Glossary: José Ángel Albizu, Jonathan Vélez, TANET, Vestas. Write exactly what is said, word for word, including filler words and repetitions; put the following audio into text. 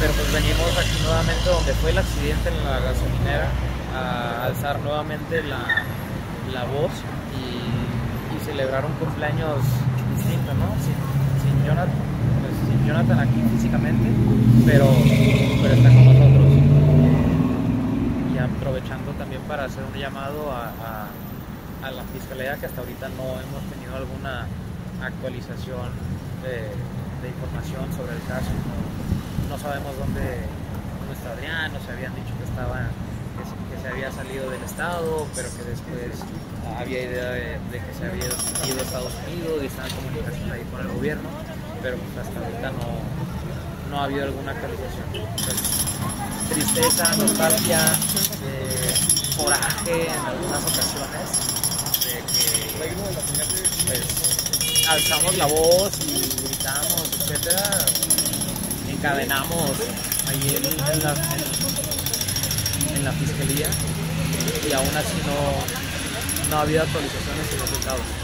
pero pues venimos aquí nuevamente donde fue el accidente en la gasolinera a alzar nuevamente la, la voz y, y celebrar un cumpleaños distinto, ¿no? Sin, sin, Jonathan, pues, sin Jonathan aquí físicamente, pero, pero está con nosotros. Y aprovechando también para hacer un llamado a, a, a la Fiscalía, que hasta ahorita no hemos tenido alguna actualización de, de información sobre el caso. No, no sabemos dónde, dónde está Adrián, no se habían dicho que estaba, que, que se había salido del estado, pero que después había idea de, de que se había ido a Estados Unidos y estaba en comunicación ahí con el gobierno, pero pues hasta ahorita no, no ha habido alguna actualización. Entonces, tristeza, nostalgia, eh, coraje en algunas ocasiones de que pues, alzamos la voz y gritamos, etcétera, encadenamos ahí en, en, la, en, en la fiscalía y aún así no, no ha habido actualizaciones en los resultados.